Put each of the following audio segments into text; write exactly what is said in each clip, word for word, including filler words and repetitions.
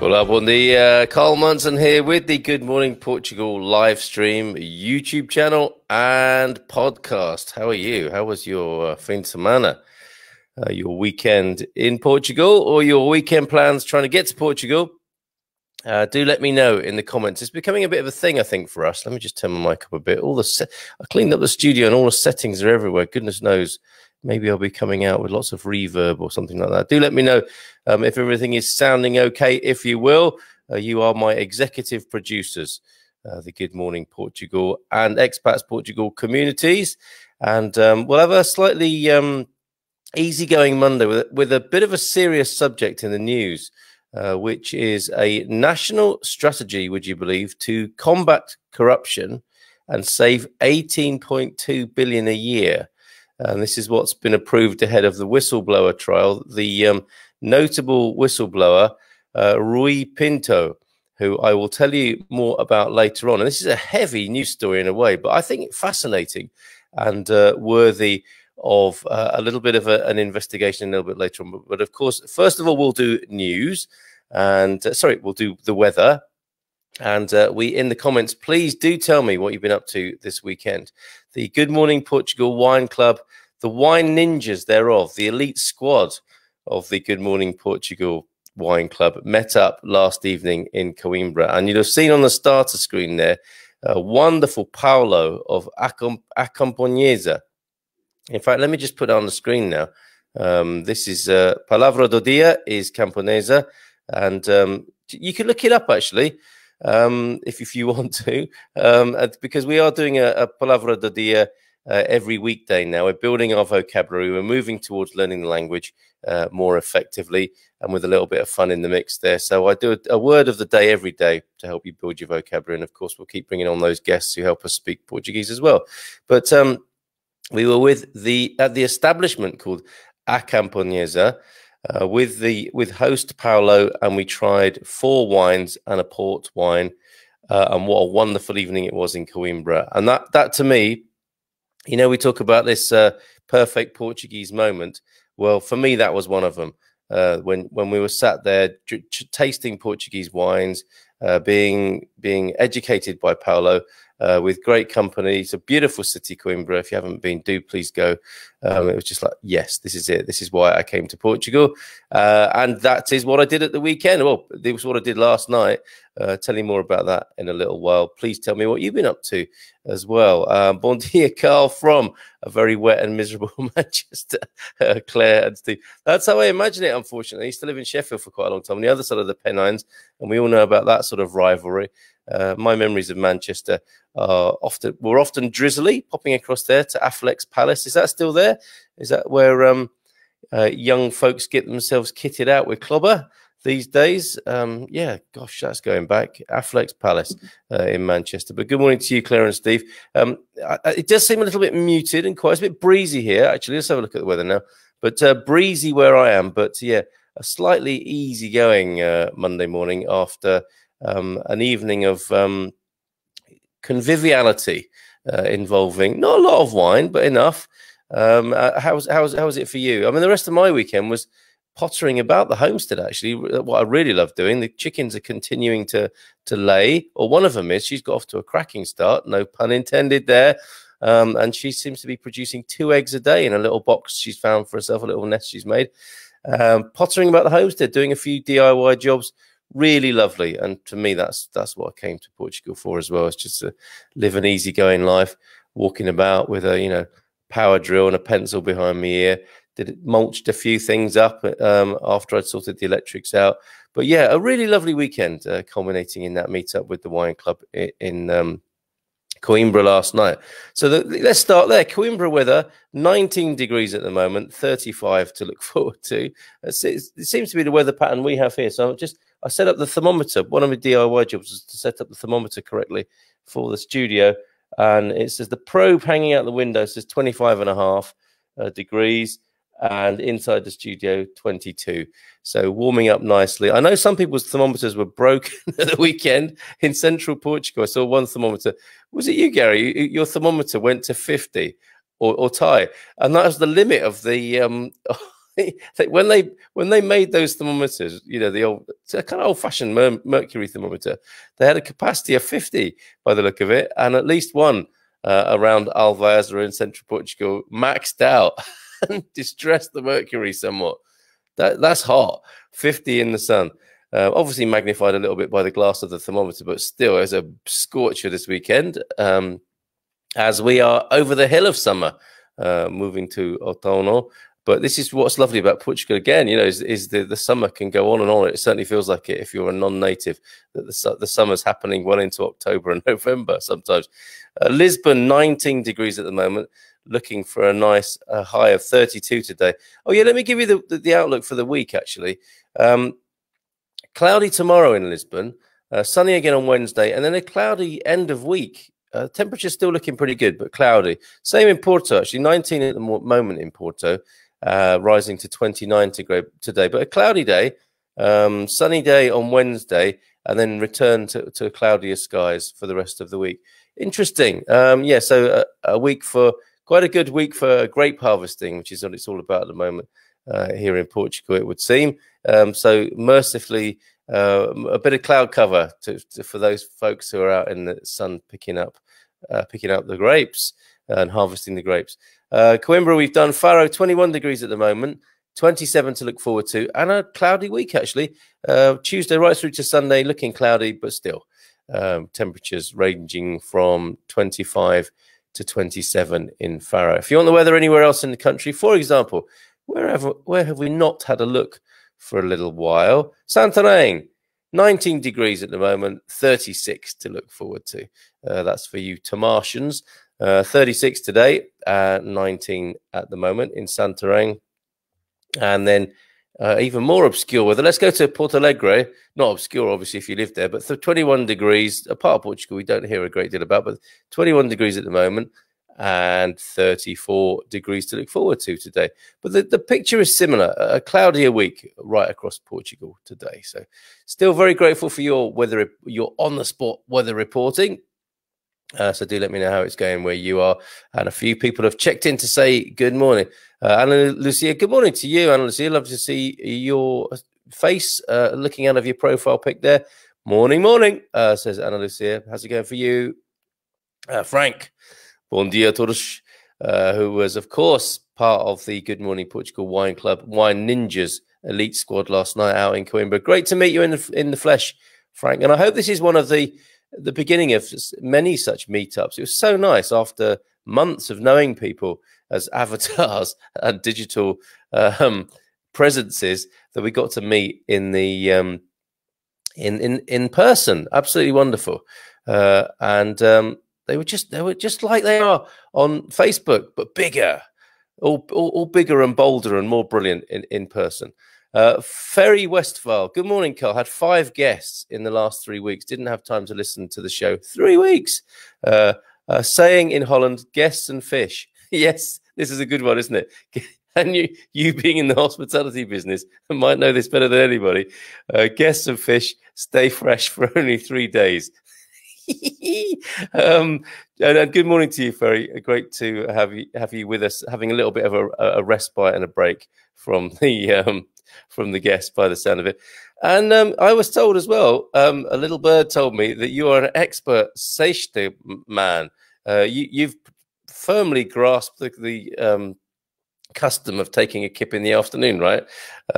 Olá, bom dia. Carl Munson here with the Good Morning Portugal live stream, YouTube channel and podcast. How are you? How was your uh, fim de semana? Uh, your weekend in Portugal or your weekend plans trying to get to Portugal? Uh, do let me know in the comments. It's becoming a bit of a thing, I think, for us. Let me just turn my mic up a bit. All the I cleaned up the studio and all the settings are everywhere. Goodness knows. Maybe I'll be coming out with lots of reverb or something like that. Do let me know um, if everything is sounding okay, if you will. Uh, you are my executive producers, uh, the Good Morning Portugal and Expats Portugal communities. And um, we'll have a slightly um, easygoing Monday with, with a bit of a serious subject in the news, uh, which is a national strategy, would you believe, to combat corruption and save eighteen point two billion a year. And this is what's been approved ahead of the whistleblower trial. The um, notable whistleblower, uh, Rui Pinto, who I will tell you more about later on. And this is a heavy news story in a way, but I think fascinating and uh, worthy of uh, a little bit of a, an investigation a little bit later on. But, but of course, first of all, we'll do news and uh, sorry, we'll do the weather. And uh, we in the comments, please do tell me what you've been up to this weekend. The Good Morning Portugal Wine Club, the wine ninjas thereof, the elite squad of the Good Morning Portugal Wine Club met up last evening in Coimbra. And you'd have seen on the starter screen there, a wonderful Paulo of A Camponesa. In fact, let me just put it on the screen now. Um, this is uh, Palavra do Dia is Camponesa. And um, you can look it up, actually. Um, if, if you want to, um, because we are doing a, a Palavra do Dia uh, every weekday now. We're building our vocabulary. We're moving towards learning the language uh, more effectively and with a little bit of fun in the mix there. So I do a, a word of the day every day to help you build your vocabulary. And, of course, we'll keep bringing on those guests who help us speak Portuguese as well. But um, we were with the at the establishment called A Camponesa, Uh, with the with host Paulo, and we tried four wines and a port wine, uh, and what a wonderful evening it was in Coimbra. And that that to me, you know, we talk about this uh, perfect Portuguese moment. Well, for me, that was one of them. Uh, when when we were sat there tasting Portuguese wines, uh, being being educated by Paulo. Uh, with great company. It's a beautiful city, Coimbra. If you haven't been, do please go. Um, it was just like, yes, this is it. This is why I came to Portugal. Uh, and that is what I did at the weekend. Well, this was what I did last night. Uh, tell you more about that in a little while. Please tell me what you've been up to as well. Uh, bon dia, Carl, from a very wet and miserable Manchester, uh, Claire and Steve. That's how I imagine it, unfortunately. I used to live in Sheffield for quite a long time, on the other side of the Pennines, and we all know about that sort of rivalry. Uh, my memories of Manchester are often were often drizzly, popping across there to Affleck's Palace. Is that still there? Is that where um, uh, young folks get themselves kitted out with clobber these days? Um, yeah, gosh, that's going back. Affleck's Palace uh, in Manchester. But good morning to you, Claire and Steve. Um, I, it does seem a little bit muted and quite a bit breezy here, actually. Let's have a look at the weather now. But uh, breezy where I am. But, yeah, a slightly easygoing uh, Monday morning after Um, an evening of um, conviviality uh, involving not a lot of wine, but enough. Um, uh, how was, how was, how was it for you? I mean, the rest of my weekend was pottering about the homestead, actually, what I really love doing. The chickens are continuing to, to lay, or one of them is. She's got off to a cracking start, no pun intended there. Um, and she seems to be producing two eggs a day in a little box she's found for herself, a little nest she's made. Um, pottering about the homestead, doing a few D I Y jobs. Really lovely, and to me, that's that's what I came to Portugal for as well. It's just to live an easygoing life, walking about with a you know power drill and a pencil behind my ear. Did it, mulched a few things up um, after I'd sorted the electrics out. But yeah, a really lovely weekend, uh, culminating in that meetup with the wine club in, in um, Coimbra last night. So the, let's start there. Coimbra weather, nineteen degrees at the moment, thirty-five to look forward to. It seems to be the weather pattern we have here. So I'm just I set up the thermometer. One of my D I Y jobs was to set up the thermometer correctly for the studio. And it says the probe hanging out the window says twenty-five and a half uh, degrees. And inside the studio, twenty-two. So warming up nicely. I know some people's thermometers were broken at the weekend in central Portugal. I saw one thermometer. Was it you, Gary? Your thermometer went to fifty or, or tie. And that was the limit of the... Um, they, they, when they when they made those thermometers, you know, the old it's a kind of old-fashioned mer mercury thermometer, they had a capacity of fifty by the look of it, and at least one uh, around Alvareza in central Portugal maxed out and distressed the mercury somewhat. That that's hot, fifty in the sun. Uh, obviously magnified a little bit by the glass of the thermometer, but still as a scorcher this weekend, um, as we are over the hill of summer, uh, moving to autumnal. But this is what's lovely about Portugal again, you know, is, is the, the summer can go on and on. It certainly feels like it if you're a non-native, that the, the summer's happening well into October and November sometimes. Uh, Lisbon, nineteen degrees at the moment, looking for a nice uh, high of thirty-two today. Oh yeah, let me give you the, the, the outlook for the week actually. Um, Cloudy tomorrow in Lisbon, uh, sunny again on Wednesday, and then a cloudy end of week. Uh, temperature's still looking pretty good, but cloudy. Same in Porto, actually, nineteen at the moment in Porto, uh, rising to twenty-nine today. But a cloudy day, um, sunny day on Wednesday, and then return to, to cloudier skies for the rest of the week. Interesting. Um, yeah, so a, a week for, quite a good week for grape harvesting, which is what it's all about at the moment. Uh, here in Portugal, it would seem. Um, so mercifully, uh, a bit of cloud cover to, to, for those folks who are out in the sun picking up uh, picking up the grapes and harvesting the grapes. Uh, Coimbra, we've done. Faro, twenty-one degrees at the moment, twenty-seven to look forward to, and a cloudy week, actually. Uh, Tuesday right through to Sunday, looking cloudy, but still um, temperatures ranging from twenty-five to twenty-seven in Faro. If you want the weather anywhere else in the country, for example, Wherever, where have we not had a look for a little while? Santarém, nineteen degrees at the moment, thirty-six to look forward to. Uh, that's for you Tomartians. Uh, thirty-six today, uh, nineteen at the moment in Santarém. And then uh, even more obscure weather. Let's go to Porto Alegre. Not obscure, obviously, if you live there, but twenty-one degrees. A part of Portugal we don't hear a great deal about, but twenty-one degrees at the moment. And thirty-four degrees to look forward to today. But the, the picture is similar, a cloudier week right across Portugal today. So still very grateful for your weather, your on-the-spot weather reporting. Uh, so do let me know how it's going where you are. And a few people have checked in to say good morning. Uh, Ana Lucia, good morning to you, Ana Lucia. Love to see your face uh, looking out of your profile pic there. Morning, morning, uh, says Ana Lucia. How's it going for you? Uh, Frank. Bon dia todos, uh, who was, of course, part of the Good Morning Portugal Wine Club, Wine Ninjas elite squad last night out in Coimbra. Great to meet you in the, in the flesh, Frank. And I hope this is one of the, the beginning of many such meetups. It was so nice after months of knowing people as avatars and digital um, presences that we got to meet in the um, in, in, in person. Absolutely wonderful. Uh, and... Um, They were just they were just like they are on Facebook, but bigger, all, all, all bigger and bolder and more brilliant in, in person. Uh, Ferry Westphal, good morning, Carl. Had five guests in the last three weeks. Didn't have time to listen to the show. Three weeks. Uh, uh, saying in Holland, guests and fish. Yes, this is a good one, isn't it? And you, you being in the hospitality business might know this better than anybody. Uh, guests and fish stay fresh for only three days. um, and, and good morning to you, Ferry. Great to have you have you with us, having a little bit of a, a respite and a break from the um, from the guests, by the sound of it. And um, I was told as well, um, a little bird told me that you are an expert seichte man. Uh, you, you've firmly grasped the, the um, custom of taking a kip in the afternoon, right?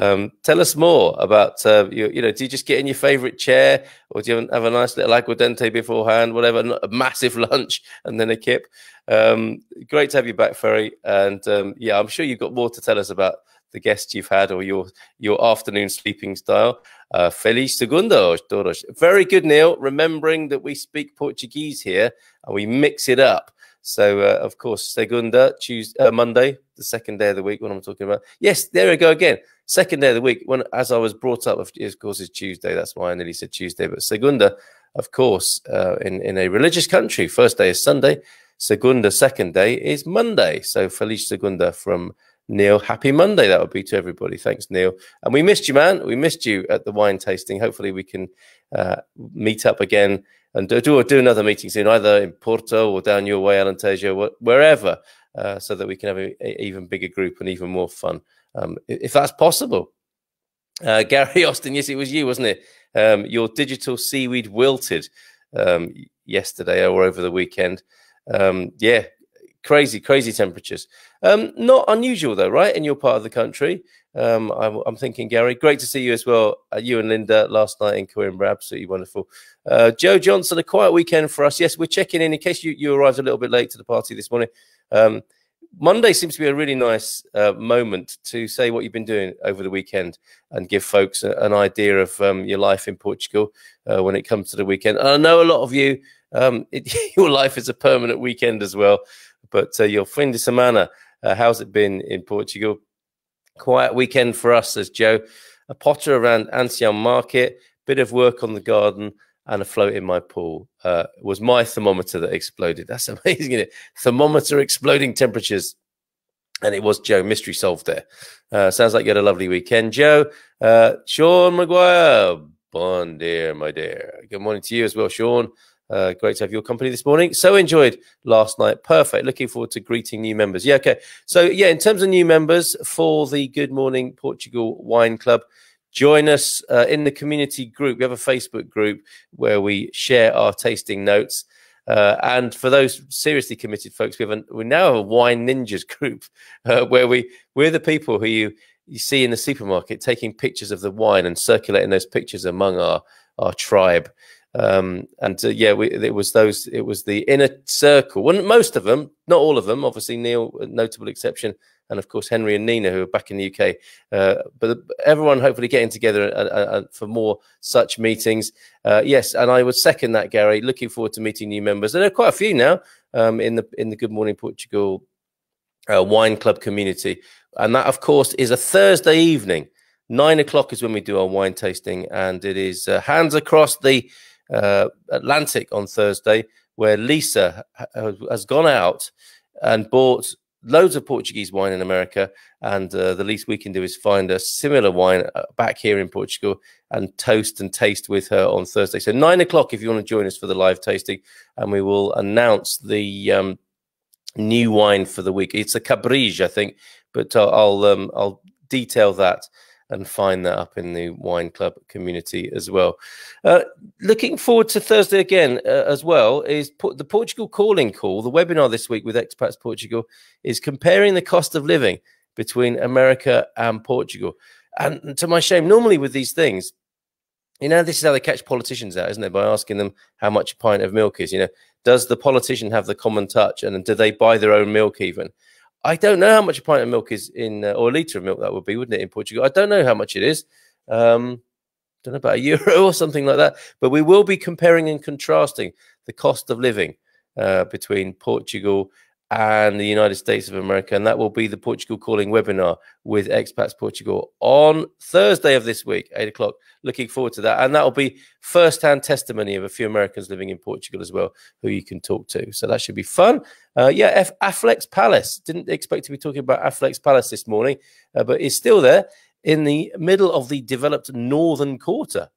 Um, tell us more about, uh, you, you know, do you just get in your favorite chair, or do you have a nice little aguardente beforehand, whatever, a massive lunch and then a kip? Um, great to have you back, Ferry. And um, yeah, I'm sure you've got more to tell us about the guests you've had or your, your afternoon sleeping style. Uh, Feliz segundo, todos. Very good, Neil, remembering that we speak Portuguese here and we mix it up. So, uh, of course, Segunda, Tuesday, uh, Monday, the second day of the week, what I'm talking about. Yes, there we go again. Second day of the week, when, as I was brought up, of course, is Tuesday. That's why I nearly said Tuesday. But Segunda, of course, uh, in, in a religious country, first day is Sunday. Segunda, second day is Monday. So, Feliz Segunda from Neil. Happy Monday, that would be to everybody. Thanks, Neil. And we missed you, man. We missed you at the wine tasting. Hopefully, we can uh, meet up again. And do, do another meeting soon, either in Porto or down your way, Alentejo, wherever, uh, so that we can have an even bigger group and even more fun um, if that's possible. Uh, Gary Austin, yes, it was you, wasn't it? Um, your digital seaweed wilted um, yesterday or over the weekend. Um, yeah, crazy, crazy temperatures. Um, not unusual though, right? In your part of the country. Um, I'm, I'm thinking, Gary, great to see you as well. Uh, you and Linda last night in Coimbra, absolutely wonderful. Uh, Joe Johnson, a quiet weekend for us. Yes, we're checking in in case you, you arrived a little bit late to the party this morning. Um, Monday seems to be a really nice uh, moment to say what you've been doing over the weekend and give folks a, an idea of um, your life in Portugal uh, when it comes to the weekend. And I know a lot of you, um, it, your life is a permanent weekend as well, but uh, your fim de semana, uh, how's it been in Portugal? Quiet weekend for us, says Joe. A potter around Ancião Market, bit of work on the garden, and a float in my pool. Uh, was my thermometer that exploded. That's amazing, isn't it? Thermometer exploding temperatures. And it was Joe. Mystery solved there. Uh, sounds like you had a lovely weekend, Joe. Uh, Sean Maguire. Bon dear, my dear. Good morning to you as well, Sean. Uh, great to have your company this morning. So enjoyed last night. Perfect. Looking forward to greeting new members. Yeah, okay. So, yeah, in terms of new members for the Good Morning Portugal Wine Club, join us uh, in the community group. We have a Facebook group where we share our tasting notes. Uh, and for those seriously committed folks, we have a, we now have a Wine Ninjas group uh, where we, we're the people who you, you see in the supermarket taking pictures of the wine and circulating those pictures among our, our tribe. Um, and uh, yeah, we, it was those, it was the inner circle. Well, most of them, not all of them, obviously Neil, a notable exception. And of course, Henry and Nina, who are back in the U K. Uh, but everyone hopefully getting together uh, uh, for more such meetings. Uh, yes, and I would second that, Gary. Looking forward to meeting new members. There are quite a few now um, in the in the Good Morning Portugal uh, Wine Club community. And that, of course, is a Thursday evening. Nine o'clock is when we do our wine tasting. And it is uh, hands across the uh, Atlantic on Thursday, where Lisa ha has gone out and bought loads of Portuguese wine in America, and uh, the least we can do is find a similar wine back here in Portugal and toast and taste with her on Thursday. So nine o'clock if you want to join us for the live tasting, and we will announce the um, new wine for the week. It's a Cabrige, I think, but I'll I'll, um, I'll detail that and find that up in the wine club community as well. Uh, looking forward to Thursday again uh, as well is the Portugal Calling Call. The webinar this week with Expats Portugal is comparing the cost of living between America and Portugal. And to my shame, normally with these things, you know, this is how they catch politicians out, isn't it? By asking them how much a pint of milk is. You know, does the politician have the common touch, and do they buy their own milk even? I don't know how much a pint of milk is in, uh, or a litre of milk that would be, wouldn't it, in Portugal? I don't know how much it is. Um, don't know, about a euro or something like that. But we will be comparing and contrasting the cost of living uh, between Portugal and the United States of America. And that will be the Portugal Calling webinar with Expats Portugal on Thursday of this week, eight o'clock. Looking forward to that. And that will be first-hand testimony of a few Americans living in Portugal as well, who you can talk to. So that should be fun. Uh, yeah, F Affleck's Palace. Didn't expect to be talking about Affleck's Palace this morning, uh, but it's still there in the middle of the developed northern quarter,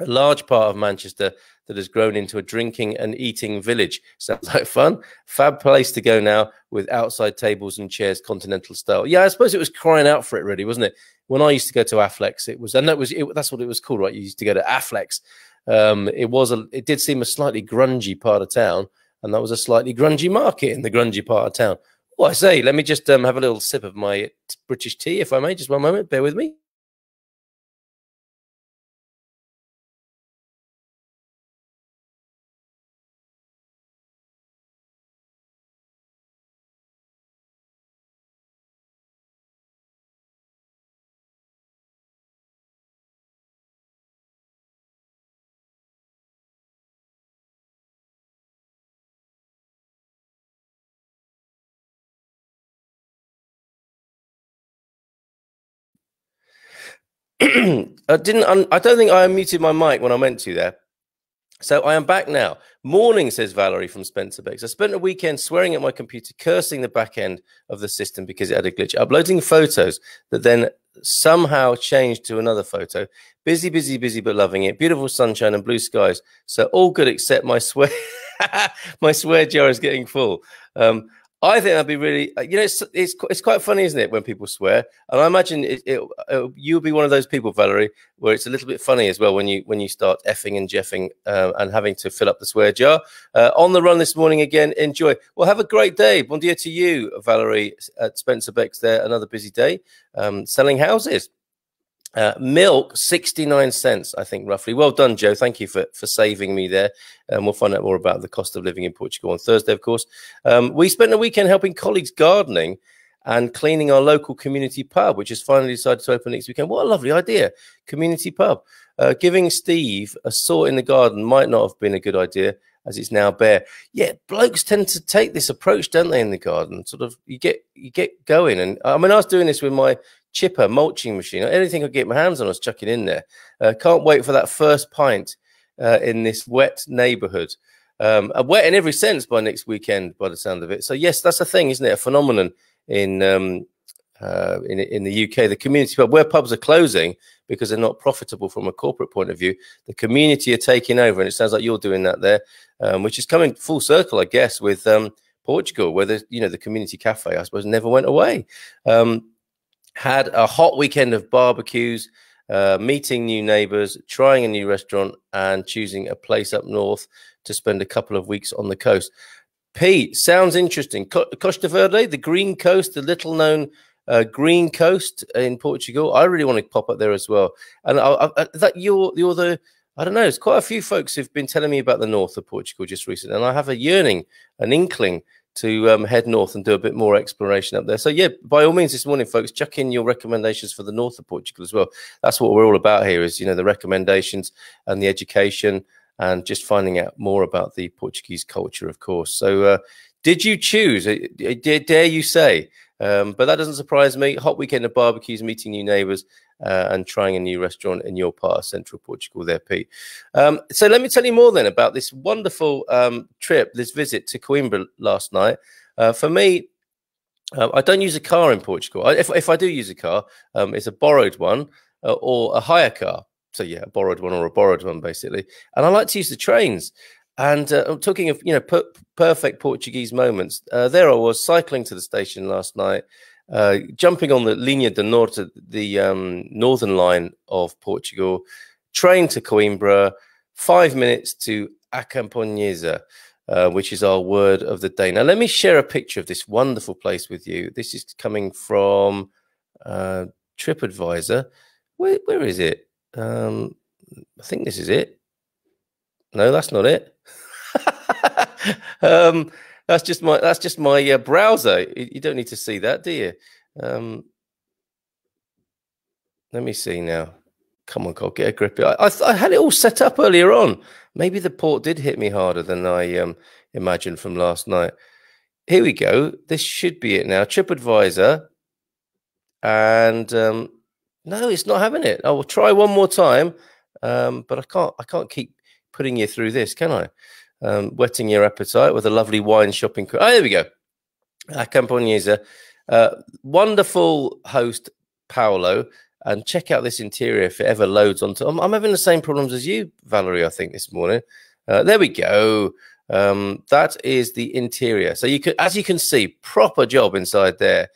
a large part of Manchester that has grown into a drinking and eating village. Sounds like fun. Fab place to go now with outside tables and chairs, continental style. Yeah, I suppose it was crying out for it, really, wasn't it? When I used to go to Affleck's, it was, and that was, it, that's what it was called, right? You used to go to Affleck's. Um, it was a, it did seem a slightly grungy part of town, and that was a slightly grungy market in the grungy part of town. Well, I say, let me just um, have a little sip of my British tea, if I may, just one moment, bear with me. I didn't. Un I don't think I unmuted my mic when I meant to there. So I am back now. Morning, says Valerie from Spencer Bex. I spent a weekend swearing at my computer, cursing the back end of the system because it had a glitch. Uploading photos that then somehow changed to another photo. Busy, busy, busy, but loving it. Beautiful sunshine and blue skies. So all good except my swear. My swear jar is getting full. Um, I think that'd be really, you know, it's, it's it's quite funny, isn't it, when people swear? And I imagine it, it, it, you'll be one of those people, Valerie, where it's a little bit funny as well when you when you start effing and jeffing uh, and having to fill up the swear jar. Uh, on the run this morning again. Enjoy. Well, have a great day. Bon dia to you, Valerie at Spencer Beck's. There, another busy day, um, selling houses. Uh, milk, sixty-nine cents, I think, roughly. Well done, Joe. Thank you for, for saving me there. And um, we'll find out more about the cost of living in Portugal on Thursday, of course. Um, we spent a weekend helping colleagues gardening and cleaning our local community pub, which has finally decided to open next weekend. What a lovely idea. Community pub. Uh, giving Steve a saw in the garden might not have been a good idea, as it's now bare. Yeah, blokes tend to take this approach, don't they, in the garden? Sort of, you get you get going. And I mean, I was doing this with my chipper mulching machine. Anything I get my hands on, I was chucking in there. Uh, can't wait for that first pint uh, in this wet neighbourhood. Um, wet in every sense by next weekend, by the sound of it. So yes, that's a thing, isn't it? A phenomenon in um, uh, in, in the U K. The community pub, where pubs are closing because they're not profitable from a corporate point of view, the community are taking over, and it sounds like you're doing that there. Um, which is coming full circle, I guess, with um, Portugal, where the, you know, the community cafe, I suppose, never went away. Um, had a hot weekend of barbecues, uh, meeting new neighbours, trying a new restaurant, and choosing a place up north to spend a couple of weeks on the coast. Pete, sounds interesting. Co Costa Verde, the Green Coast, the little-known uh, Green Coast in Portugal. I really want to pop up there as well. And I, I, that you're you're the. I don't know. There's quite a few folks who've been telling me about the north of Portugal just recently, and I have a yearning, an inkling to um, head north and do a bit more exploration up there. So yeah, by all means, this morning, folks, chuck in your recommendations for the north of Portugal as well. That's what we're all about here, is, you know, the recommendations and the education and just finding out more about the Portuguese culture, of course. So uh, did you choose? Dare you say? Um, but that doesn't surprise me. Hot weekend of barbecues, meeting new neighbours, uh, and trying a new restaurant in your part of central Portugal there, Pete. Um, so let me tell you more then about this wonderful um, trip, this visit to Coimbra last night. Uh, for me, uh, I don't use a car in Portugal. I, if, if I do use a car, um, it's a borrowed one uh, or a hire car. So yeah, a borrowed one or a borrowed one, basically. And I like to use the trains. And uh, I'm talking of, you know, per perfect Portuguese moments. Uh, there I was cycling to the station last night, uh, jumping on the Linha do Norte, the um, northern line of Portugal, train to Coimbra, five minutes to A Camponesa, uh, which is our word of the day. Now, let me share a picture of this wonderful place with you. This is coming from uh, TripAdvisor. Where, where is it? Um, I think this is it. No, that's not it. um, that's just my that's just my uh, browser. You, you don't need to see that, do you? Um, let me see now. Come on, God, get a grip. I, I, I had it all set up earlier on. Maybe the port did hit me harder than I um, imagined from last night. Here we go. This should be it now. TripAdvisor. And um, no, it's not having it. I will try one more time, um, but I can't. I can't keep putting you through this, can I? Um, whetting your appetite with a lovely wine shopping. Oh, there we go. A Camponesa. Uh, wonderful host, Paulo. And check out this interior if it ever loads onto. I'm, I'm having the same problems as you, Valerie, I think, this morning. Uh, there we go. Um, that is the interior. So you could, as you can see, proper job inside their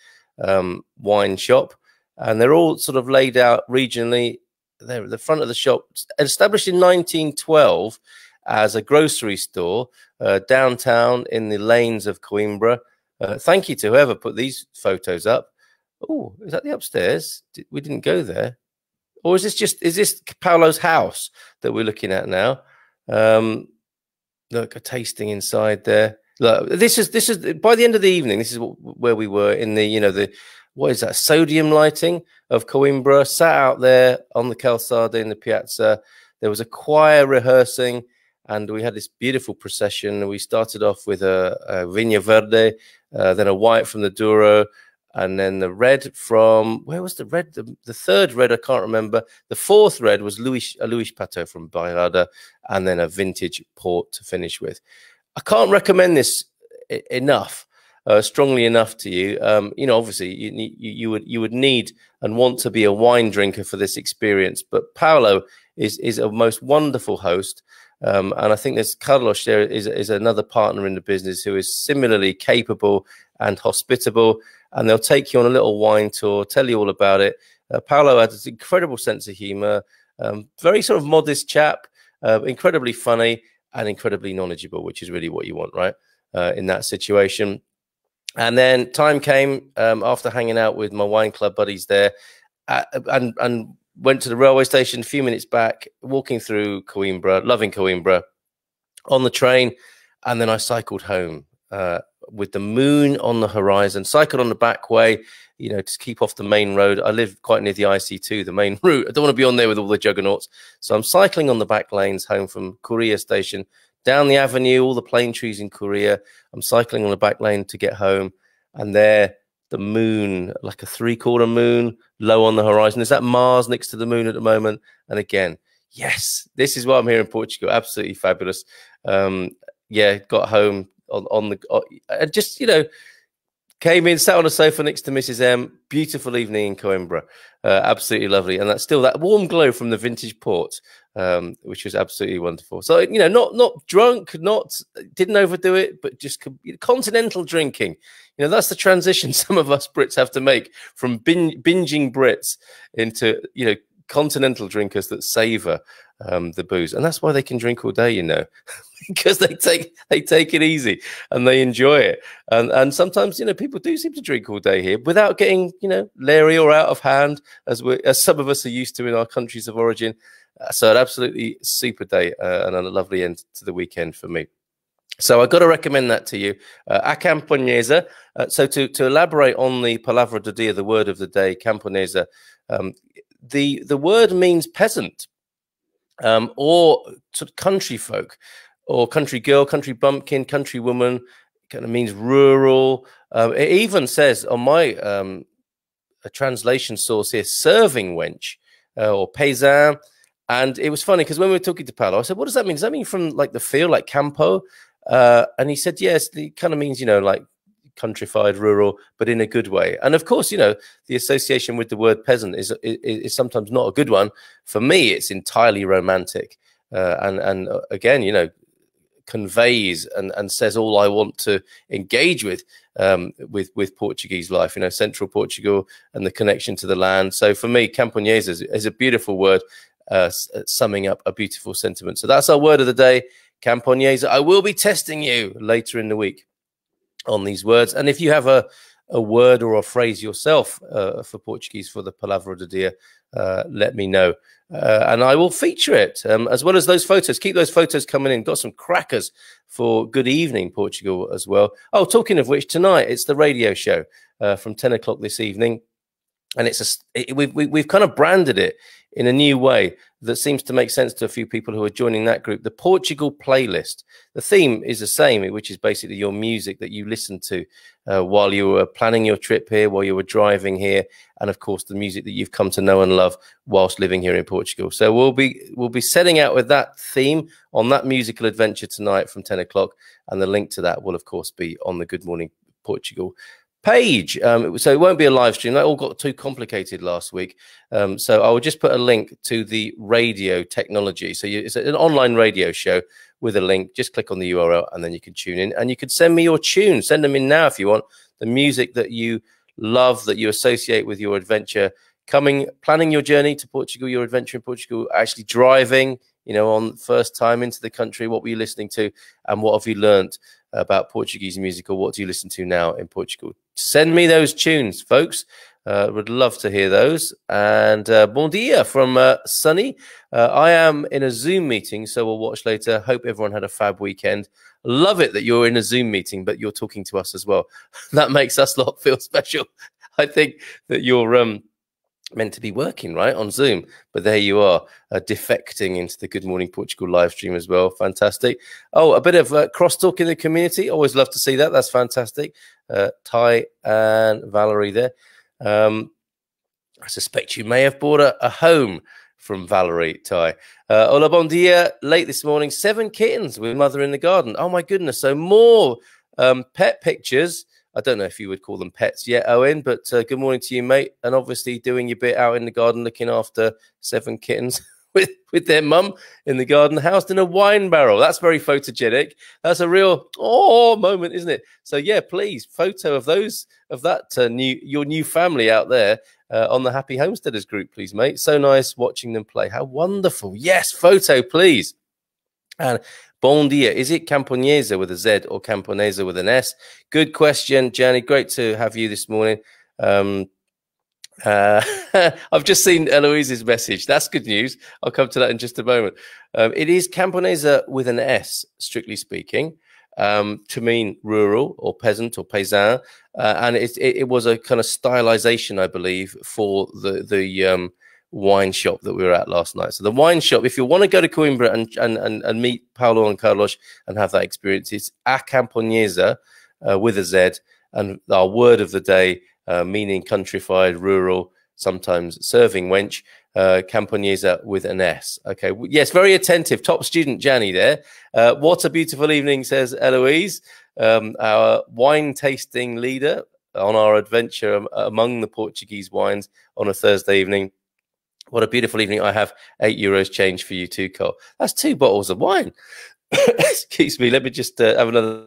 um, wine shop. And they're all sort of laid out regionally. There at the front of the shop, established in nineteen twelve as a grocery store uh, downtown in the lanes of Coimbra. Uh, thank you to whoever put these photos up. Oh, is that the upstairs? Did, we didn't go there. Or is this just, is this Paulo's house that we're looking at now? Um, look, a tasting inside there. Look, this is, this is, by the end of the evening, this is what, where we were in the, you know, the, what is that, sodium lighting of Coimbra, sat out there on the calçada in the piazza. There was a choir rehearsing, and we had this beautiful procession. We started off with a, a Vinha Verde, uh, then a white from the Douro, and then the red from, where was the red? The, the third red, I can't remember. The fourth red was Luis, a Luis Pato from Bairrada, and then a vintage port to finish with. I can't recommend this enough. Uh, strongly enough to you, um, you know. Obviously, you, you you would you would need and want to be a wine drinker for this experience. But Paulo is is a most wonderful host, Um, and I think there's Carlos there is, is another partner in the business who is similarly capable and hospitable, and they'll take you on a little wine tour, tell you all about it. Uh, Paulo had this incredible sense of humor, um, very sort of modest chap, uh, incredibly funny and incredibly knowledgeable, which is really what you want, right, uh, in that situation. And then time came um, after hanging out with my wine club buddies there uh, and, and went to the railway station a few minutes back, walking through Coimbra, loving Coimbra, on the train. And then I cycled home uh, with the moon on the horizon, cycled on the back way, you know, to keep off the main road. I live quite near the I C two, the main route. I don't want to be on there with all the juggernauts. So I'm cycling on the back lanes home from Coria Station, down the avenue, all the plane trees in Coria. I'm cycling on the back lane to get home. And there, the moon, like a three-quarter moon, low on the horizon. Is that Mars next to the moon at the moment? And again, yes, this is why I'm here in Portugal. Absolutely fabulous. Um, yeah, got home on, on the... On, and just, you know, came in, sat on a sofa next to Missus M. Beautiful evening in Coimbra. Uh, absolutely lovely. And that's still that warm glow from the vintage port, um, which was absolutely wonderful. So, you know, not not drunk, not didn't overdo it, but just continental drinking. You know, that's the transition some of us Brits have to make from bin binging Brits into, you know, continental drinkers that savor um, the booze. And that's why they can drink all day, you know. Because they take they take it easy and they enjoy it, and and sometimes, you know, people do seem to drink all day here without getting, you know, leery or out of hand, as we as some of us are used to in our countries of origin. So an absolutely super day uh, and a lovely end to the weekend for me. So I've got to recommend that to you, uh, A Camponesa. Uh, so to to elaborate on the Palavra do Dia, the word of the day, Camponesa, um, the the word means peasant, um, or sort of country folk, or country girl, country bumpkin, country woman. Kind of means rural. Um, it even says on my um, a translation source here, serving wench, uh, or paysan. And it was funny because when we were talking to Paulo, I said, what does that mean? Does that mean from like the field, like campo? Uh, and he said, yes, it kind of means, you know, like countrified, rural, but in a good way. And of course, you know, the association with the word peasant is, is, is sometimes not a good one. For me, it's entirely romantic. Uh, and, and uh, again, you know, conveys and and says all I want to engage with um with with Portuguese life, you know, central Portugal and the connection to the land. So for me, Camponesa is, is a beautiful word, uh summing up a beautiful sentiment. So that's our word of the day, Camponesa. I will be testing you later in the week on these words, and if you have a a word or a phrase yourself uh, for Portuguese for the Palavra do Dia, uh, let me know. Uh, and I will feature it, um, as well as those photos. Keep those photos coming in. Got some crackers for Good Evening Portugal as well. Oh, talking of which, tonight it's the radio show uh, from ten o'clock this evening. And it's a, it, we've, we, we've kind of branded it in a new way that seems to make sense to a few people who are joining that group, the Portugal playlist. The theme is the same, which is basically your music that you listen to uh, while you were planning your trip here, while you were driving here, and of course the music that you've come to know and love whilst living here in Portugal. So we'll be we'll be setting out with that theme on that musical adventure tonight from ten o'clock, and the link to that will of course be on the Good Morning Portugal page. Um, so it won't be a live stream. That all got too complicated last week. Um, so I will just put a link to the radio technology. So you, it's an online radio show with a link. Just click on the U R L and then you can tune in. And you can send me your tunes. Send them in now if you want. The music that you love, that you associate with your adventure, coming, planning your journey to Portugal, your adventure in Portugal, actually driving, you know, on first time into the country. What were you listening to? And what have you learned about Portuguese music, or what do you listen to now in Portugal? Send me those tunes, folks. Uh, would love to hear those. And uh, bon dia from uh, Sunny. Uh, I am in a Zoom meeting, so we'll watch later. Hope everyone had a fab weekend. Love it that you're in a Zoom meeting, but you're talking to us as well. That makes us lot feel special. I think that you're um, meant to be working, right, on Zoom. But there you are, uh, defecting into the Good Morning Portugal live stream as well. Fantastic. Oh, a bit of uh, crosstalk in the community. Always love to see that. That's fantastic. Uh, Ty and Valerie there. Um, I suspect you may have bought a, a home from Valerie, Ty. Uh, Hola, bon dia. Late this morning, seven kittens with mother in the garden. Oh, my goodness. So more um, pet pictures. I don't know if you would call them pets yet, Owen, but uh, good morning to you, mate. And obviously doing your bit out in the garden, looking after seven kittens. with, with their mum in the garden housed in a wine barrel. That's very photogenic. That's a real oh moment, isn't it? So yeah, please, photo of those of that uh, new your new family out there uh, on the Happy Homesteaders group, please, mate. So nice watching them play. How wonderful. Yes, photo, please. And bon dia. Is it Camponesa with a Z or Camponesa with an S? Good question, Jenny. Great to have you this morning. Um, uh, I've just seen Eloise's message. That's good news. I'll come to that in just a moment. Um, it is Camponesa with an S, strictly speaking, um, to mean rural or peasant or paysan. Uh, and it, it, it was a kind of stylization, I believe, for the... the um, wine shop that we were at last night. So the wine shop, if you want to go to Coimbra and and and, and meet Paulo and Carlos and have that experience, it's A Camponesa uh, with a Z, and our word of the day uh, meaning countrified, rural, sometimes serving wench, uh, Camponesa with an S. Okay, yes, very attentive, top student Janny there. Uh, what a beautiful evening, says Eloise, um, our wine tasting leader on our adventure among the Portuguese wines on a Thursday evening. What a beautiful evening. I have eight euros change for you too, Carl. That's two bottles of wine. Excuse me. Let me just uh, have another.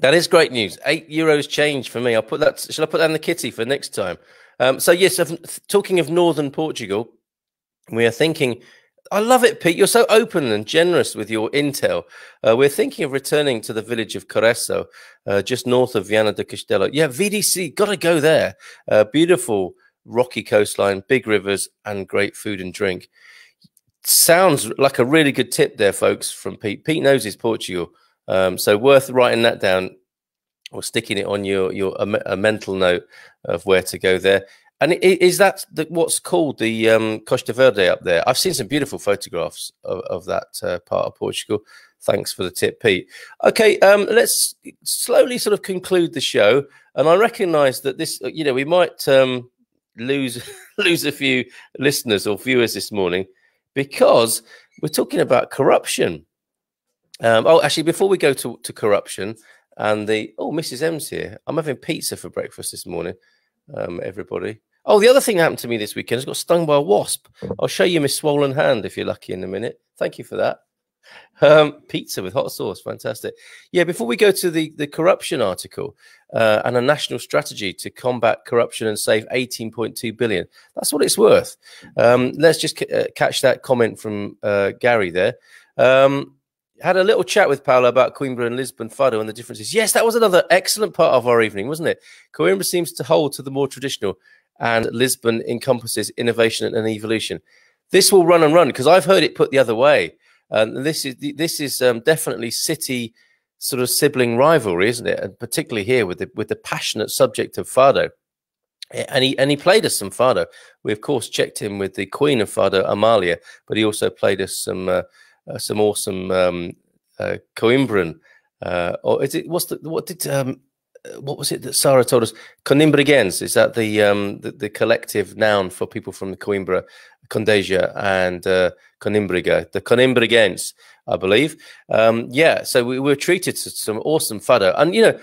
That is great news. Eight euros change for me. I'll put that. Shall I put that in the kitty for next time? Um, so, yes, if, talking of northern Portugal, we are thinking... I love it, Pete. You're so open and generous with your intel. Uh, we're thinking of returning to the village of Careso, uh, just north of Viana de Castelo. Yeah, V D C, got to go there. Uh, beautiful rocky coastline, big rivers, and great food and drink. Sounds like a really good tip there, folks, from Pete. Pete knows his Portugal, um, so worth writing that down or sticking it on your, your a, a mental note of where to go there. And is that the, what's called the um, Costa Verde up there? I've seen some beautiful photographs of, of that uh, part of Portugal. Thanks for the tip, Pete. Okay, um, let's slowly sort of conclude the show. And I recognise that this, you know, we might um, lose lose a few listeners or viewers this morning because we're talking about corruption. Um, oh, actually, before we go to, to corruption and the... Oh, Missus M's here. I'm having pizza for breakfast this morning. Um, everybody. Oh, the other thing happened to me this weekend. I got stung by a wasp. I'll show you my swollen hand if you're lucky in a minute. Thank you for that. Um, pizza with hot sauce. Fantastic. Yeah, before we go to the, the corruption article uh, and a national strategy to combat corruption and save eighteen point two billion. That's what it's worth. Um, let's just uh, catch that comment from uh, Gary there. Um, had a little chat with Paulo about Coimbra and Lisbon, Fado, and the differences. Yes, that was another excellent part of our evening, wasn't it? Coimbra seems to hold to the more traditional, and Lisbon encompasses innovation and evolution. This will run and run, because I've heard it put the other way. Um, this is, this is um, definitely city sort of sibling rivalry, isn't it? And particularly here with the, with the passionate subject of Fado. And he, and he played us some Fado. We, of course, checked him with the Queen of Fado, Amalia, but he also played us some... Uh, Uh, some awesome um, uh, Coimbran, uh, or is it? What's the what did um, what was it that Sarah told us? Conimbrigans, is that the um, the, the collective noun for people from the Coimbra, Condeja, and uh, Conimbriga? The Conimbrigans, I believe. Um, yeah, so we were treated to some awesome fado, and you know,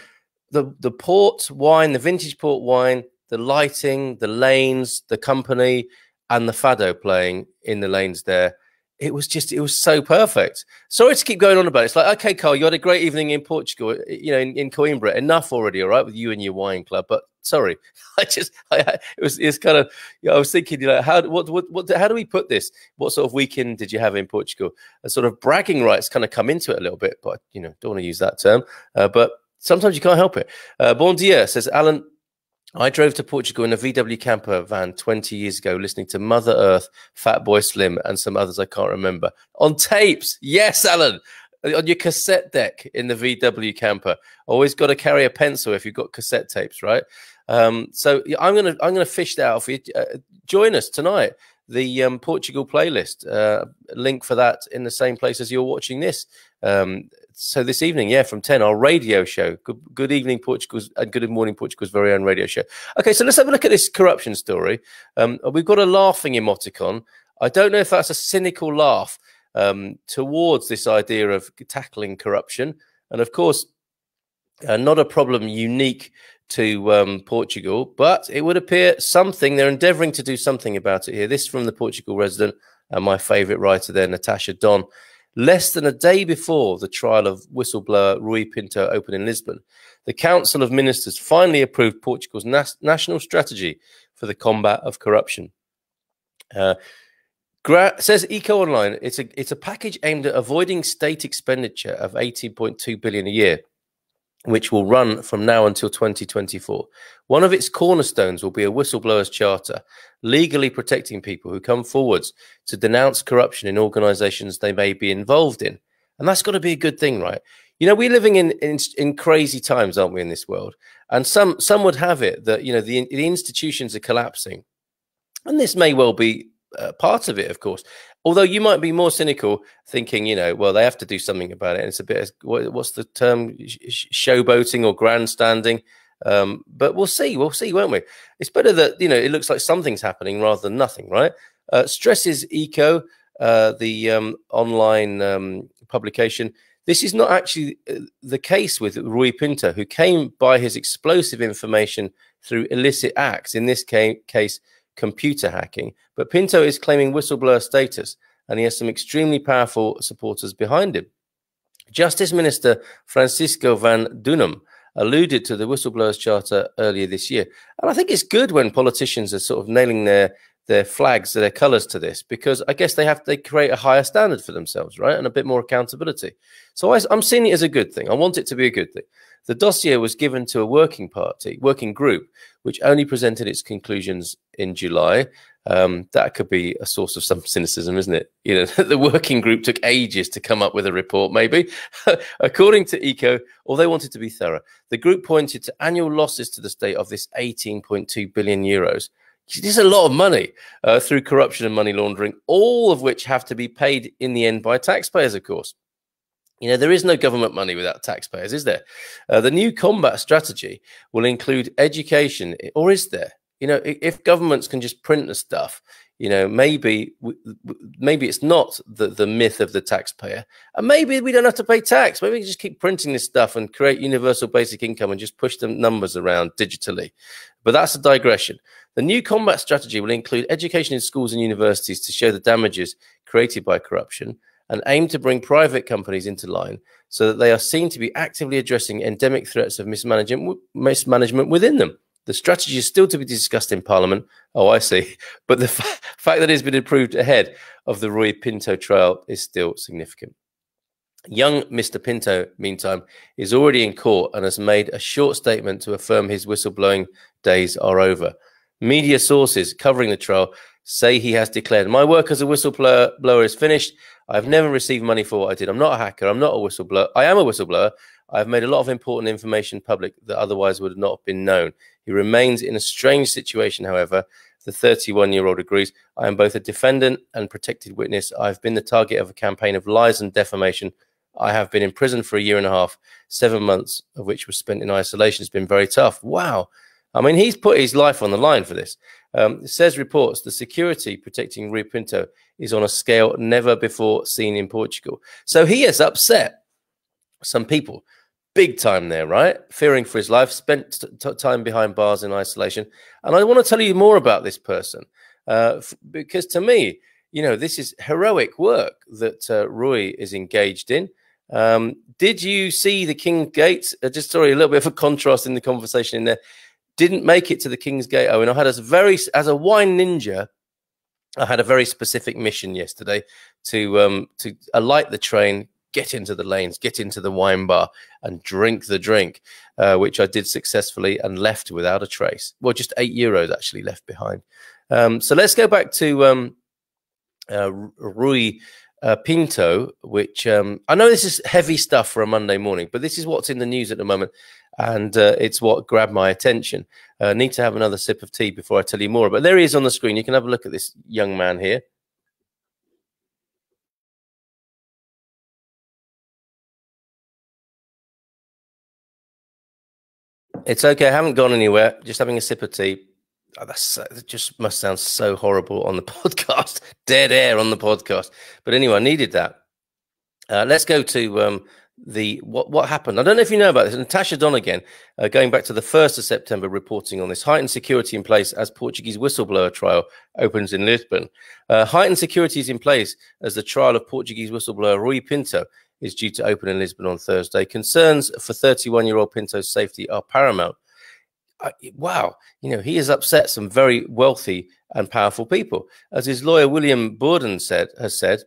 the the port wine, the vintage port wine, the lighting, the lanes, the company, and the fado playing in the lanes there. It was just, it was so perfect. Sorry to keep going on about it. It's like, okay, Carl, you had a great evening in Portugal, you know, in, in Coimbra. Enough already, all right, with you and your wine club. But sorry, I just, I, it was, it's kind of, you know, I was thinking, you know, how, what, what, what, how do we put this? What sort of weekend did you have in Portugal? And sort of bragging rights kind of come into it a little bit, but you know, don't want to use that term. Uh, but sometimes you can't help it. Uh, bon dia, says Alan. I drove to Portugal in a V W camper van twenty years ago, listening to Mother Earth, Fat Boy Slim, and some others I can't remember. On tapes. Yes, Alan. On your cassette deck in the V W camper. Always got to carry a pencil if you've got cassette tapes, right? Um, so I'm going to I'm gonna fish that out for you. Uh, join us tonight. The um, Portugal playlist. Uh, link for that in the same place as you're watching this. Um, so this evening, yeah, from ten, our radio show. Good, good evening, Portugal's, and good morning, Portugal's very own radio show. Okay, so let's have a look at this corruption story. Um, we've got a laughing emoticon. I don't know if that's a cynical laugh um, towards this idea of tackling corruption. And, of course, uh, not a problem unique to um, Portugal, but it would appear something, they're endeavouring to do something about it here. This from the Portugal Resident, and uh, my favourite writer there, Natasha Donne. Less than a day before the trial of whistleblower Rui Pinto opened in Lisbon, the Council of Ministers finally approved Portugal's nas national strategy for the combat of corruption. Uh, Gra says Eco Online, it's a, it's a package aimed at avoiding state expenditure of eighteen point two billion dollars a year, which will run from now until twenty twenty-four. One of its cornerstones will be a whistleblower's charter, legally protecting people who come forwards to denounce corruption in organisations they may be involved in. And that's got to be a good thing, right? You know, we're living in, in in crazy times, aren't we, in this world? And some some would have it that, you know, the, the institutions are collapsing. And this may well be uh, part of it, of course. Although you might be more cynical, thinking, you know, well, they have to do something about it. And it's a bit, what, what's the term, showboating or grandstanding? Um, but we'll see, we'll see, won't we? It's better that, you know, it looks like something's happening rather than nothing, right? Uh, stresses Eco, uh, the um, online um, publication. This is not actually the case with Rui Pinto, who came by his explosive information through illicit acts, in this case, computer hacking, but Pinto is claiming whistleblower status and he has some extremely powerful supporters behind him. Justice Minister Francisco Van Dunem alluded to the whistleblowers charter earlier this year, and I think it's good when politicians are sort of nailing their their flags, their colours to this, because I guess they have they create a higher standard for themselves, right, and a bit more accountability. So I, I'm seeing it as a good thing. I want it to be a good thing. The dossier was given to a working party, working group, which only presented its conclusions in July. Um, that could be a source of some cynicism, isn't it? You know, the working group took ages to come up with a report, maybe. According to Eco, or they wanted to be thorough, the group pointed to annual losses to the state of this eighteen point two billion euros. This is a lot of money uh, through corruption and money laundering, all of which have to be paid in the end by taxpayers, of course. You know, there is no government money without taxpayers, is there? Uh, the new combat strategy will include education, or is there? You know, if governments can just print the stuff, you know, maybe maybe it's not the, the myth of the taxpayer. And maybe we don't have to pay tax. Maybe we can just keep printing this stuff and create universal basic income and just push the numbers around digitally. But that's a digression. The new combat strategy will include education in schools and universities to show the damages created by corruption, and aim to bring private companies into line so that they are seen to be actively addressing endemic threats of mismanagement, mismanagement within them. The strategy is still to be discussed in Parliament. Oh, I see. But the fa fact that it's been approved ahead of the Rui Pinto trial is still significant. Young Mister Pinto, meantime, is already in court and has made a short statement to affirm his whistleblowing days are over. Media sources covering the trial say he has declared, "My work as a whistleblower is finished. I've never received money for what I did. I'm not a hacker. I'm not a whistleblower. I am a whistleblower. I've made a lot of important information public that otherwise would not have been known." He remains in a strange situation, however. The thirty-one-year-old agrees, "I am both a defendant and protected witness. I've been the target of a campaign of lies and defamation. I have been in prison for a year and a half, seven months of which was spent in isolation. It's been very tough." Wow. I mean, he's put his life on the line for this. Um, it says reports the security protecting Rui Pinto is on a scale never before seen in Portugal. So he has upset some people big time there, right? Fearing for his life, spent t time behind bars in isolation. And I want to tell you more about this person, uh, because to me, you know, this is heroic work that uh, Rui is engaged in. Um, did you see the King's Gate? Uh, just sorry, a little bit of a contrast in the conversation in there. Didn't make it to the King's Gate, Owen. I had as very as a wine ninja, I had a very specific mission yesterday to um to alight the train, get into the lanes, get into the wine bar, and drink the drink, uh, which I did successfully and left without a trace. Well, just eight euros actually left behind. Um, so let's go back to um, uh, Rui uh, Pinto, which um, I know this is heavy stuff for a Monday morning, but this is what's in the news at the moment. And uh, it's what grabbed my attention. Uh, need to have another sip of tea before I tell you more. But there he is on the screen. You can have a look at this young man here. It's okay. I haven't gone anywhere. Just having a sip of tea. Oh, that's, that just must sound so horrible on the podcast. Dead air on the podcast. But anyway, I needed that. Uh, let's go to um, the what what happened. I don't know if you know about this. Natasha Donne again, uh, going back to the first of September, reporting on this. Heightened security in place as Portuguese whistleblower trial opens in Lisbon. Uh, heightened security is in place as the trial of Portuguese whistleblower Rui Pinto is due to open in Lisbon on Thursday. Concerns for thirty-one-year-old Pinto's safety are paramount. I, wow, you know, he has upset some very wealthy and powerful people. As his lawyer William Borden said, has said,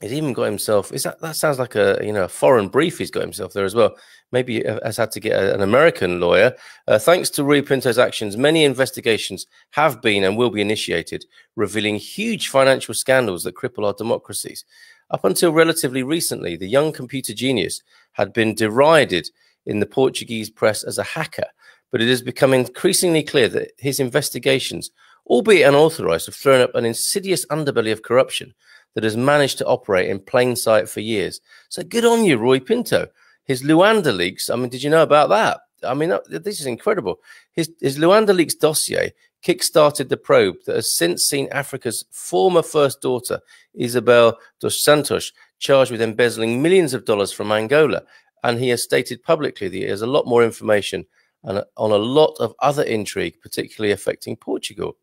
he's even got himself. Is that that sounds like a you know a foreign brief? He's got himself there as well. Maybe has had to get a, an American lawyer. Uh, thanks to Rui Pinto's actions, many investigations have been and will be initiated, revealing huge financial scandals that cripple our democracies. Up until relatively recently, the young computer genius had been derided in the Portuguese press as a hacker, but it has become increasingly clear that his investigations, albeit unauthorized, have thrown up an insidious underbelly of corruption that has managed to operate in plain sight for years. So good on you, Rui Pinto. His Luanda leaks, I mean, did you know about that? I mean, this is incredible. His, his Luanda leaks dossier kick-started the probe that has since seen Africa's former first daughter, Isabel dos Santos, charged with embezzling millions of dollars from Angola. And he has stated publicly that he has a lot more information and on a lot of other intrigue, particularly affecting Portugal.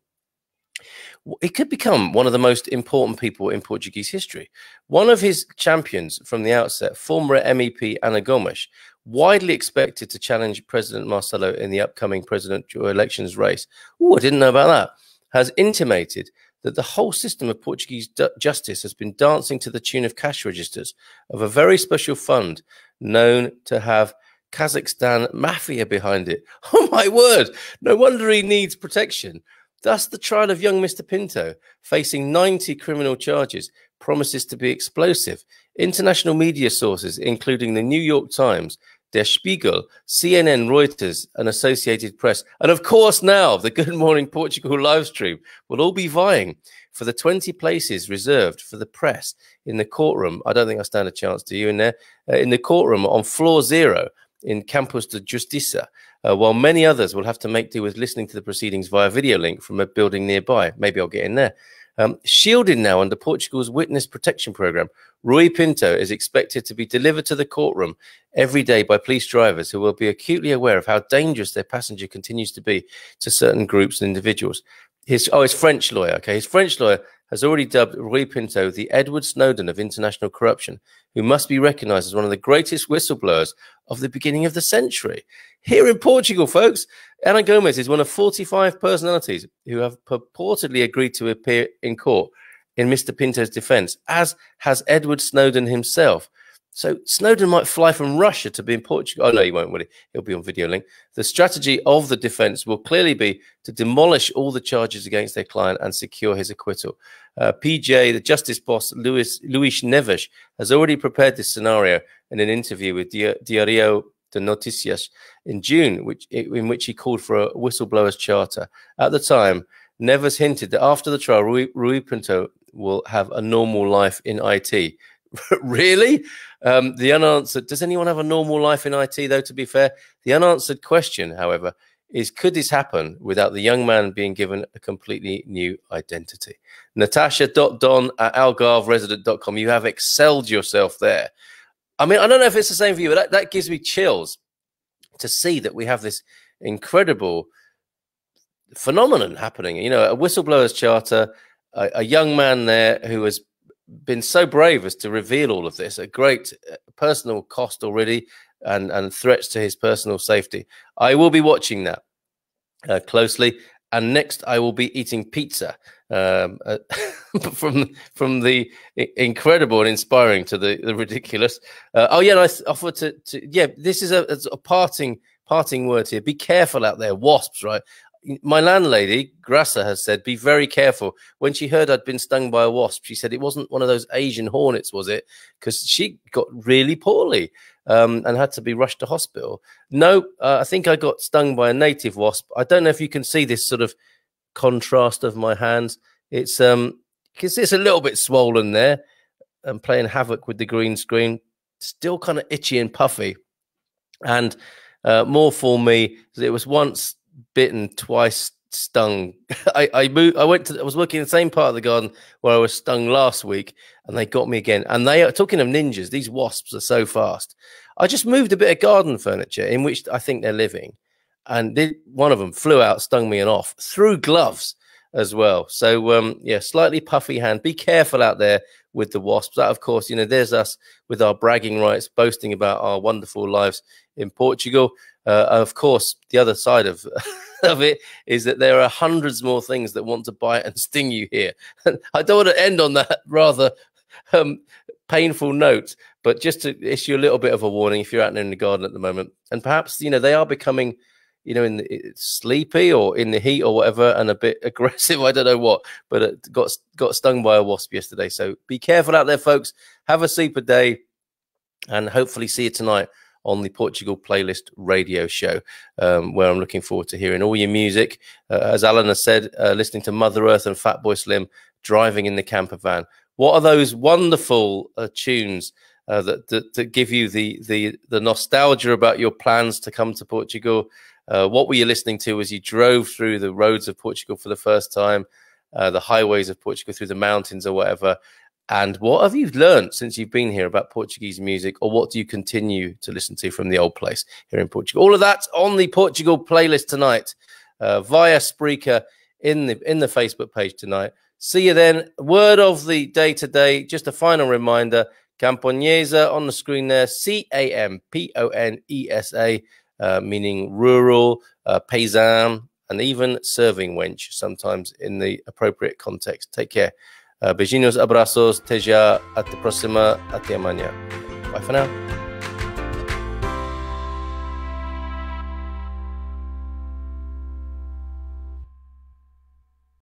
It could become one of the most important people in Portuguese history. One of his champions from the outset, former M E P Ana Gomes, widely expected to challenge President Marcelo in the upcoming presidential elections race. Oh, I didn't know about that. Has intimated that the whole system of Portuguese justice has been dancing to the tune of cash registers of a very special fund known to have Kazakhstan mafia behind it. Oh, my word. No wonder he needs protection. Thus, the trial of young Mister Pinto, facing ninety criminal charges, promises to be explosive. International media sources, including the New York Times, Der Spiegel, C N N, Reuters, and Associated Press, and of course now the Good Morning Portugal live stream, will all be vying for the twenty places reserved for the press in the courtroom. I don't think I stand a chance, do you, in there? Uh, in the courtroom on floor zero in Campos de Justiça, uh, while many others will have to make do with listening to the proceedings via video link from a building nearby. Maybe I'll get in there. Um, shielded now under Portugal's witness protection program, Rui Pinto is expected to be delivered to the courtroom every day by police drivers who will be acutely aware of how dangerous their passenger continues to be to certain groups and individuals. His, oh, his French lawyer, okay, his French lawyer has already dubbed Rui Pinto the Edward Snowden of international corruption, who must be recognized as one of the greatest whistleblowers of the beginning of the century. Here in Portugal, folks, Ana Gomes is one of forty-five personalities who have purportedly agreed to appear in court in Mister Pinto's defense, as has Edward Snowden himself. So Snowden might fly from Russia to be in Portugal. Oh, no, he won't, will he? He'll be on video link. The strategy of the defense will clearly be to demolish all the charges against their client and secure his acquittal. Uh, P J, the justice boss, Luis, Luis Neves, has already prepared this scenario in an interview with Diario de Noticias in June, which, in which he called for a whistleblower's charter. At the time, Neves hinted that after the trial, Rui, Rui Pinto will have a normal life in I T. Really? Um, the unanswered, does anyone have a normal life in I T, though, to be fair? The unanswered question, however, is could this happen without the young man being given a completely new identity? Natasha dot Donne at algarve resident dot com. You have excelled yourself there. I mean, I don't know if it's the same for you, but that, that gives me chills to see that we have this incredible phenomenon happening. You know, a whistleblower's charter, a, a young man there who has been so brave as to reveal all of this, a great personal cost already, and and threats to his personal safety. I will be watching that uh, closely, and next I will be eating pizza um, uh, from from the incredible and inspiring to the, the ridiculous. Uh, oh yeah, and I offered to, to yeah. This is a, a parting parting word here. Be careful out there, wasps, right? My landlady, Grassa, has said, be very careful. When she heard I'd been stung by a wasp, she said it wasn't one of those Asian hornets, was it? Because she got really poorly um, and had to be rushed to hospital. No, uh, I think I got stung by a native wasp. I don't know if you can see this sort of contrast of my hands. It's um, because it's a little bit swollen there and playing havoc with the green screen. Still kind of itchy and puffy. And uh, more for me, it was once bitten, twice stung. I I, moved, I went to I was working in the same part of the garden where I was stung last week, and they got me again. And they are talking of ninjas. These wasps are so fast. I just moved a bit of garden furniture in which I think they're living, and they, one of them flew out, stung me, and off through gloves as well. So um, yeah, slightly puffy hand. Be careful out there with the wasps. That, of course, you know, there's us with our bragging rights, boasting about our wonderful lives in Portugal. Uh, of course, the other side of of it is that there are hundreds more things that want to bite and sting you here. I don't want to end on that rather um, painful note, but just to issue a little bit of a warning if you're out there in the garden at the moment, and perhaps, you know, they are becoming, you know, in the, sleepy or in the heat or whatever, and a bit aggressive. I don't know what, but it got got stung by a wasp yesterday. So be careful out there, folks. Have a super day, and hopefully see you tonight on the Portugal Playlist radio show, um, where I'm looking forward to hearing all your music. Uh, as Alan has said, uh, listening to Mother Earth and Fat Boy Slim, driving in the camper van. What are those wonderful uh, tunes uh, that, that that give you the the the nostalgia about your plans to come to Portugal? Uh, what were you listening to as you drove through the roads of Portugal for the first time, uh, the highways of Portugal, through the mountains or whatever? And what have you learned since you've been here about Portuguese music, or what do you continue to listen to from the old place here in Portugal? All of that's on the Portugal Playlist tonight, uh, via Spreaker in the in the Facebook page tonight. See you then. Word of the day today, just a final reminder, Camponesa on the screen there, C A M P O N E S A, uh, meaning rural, uh, paysan, and even serving wench sometimes in the appropriate context. Take care. Uh, beijinhos, abraços, até já, até a próxima, até amanhã. Bye for now.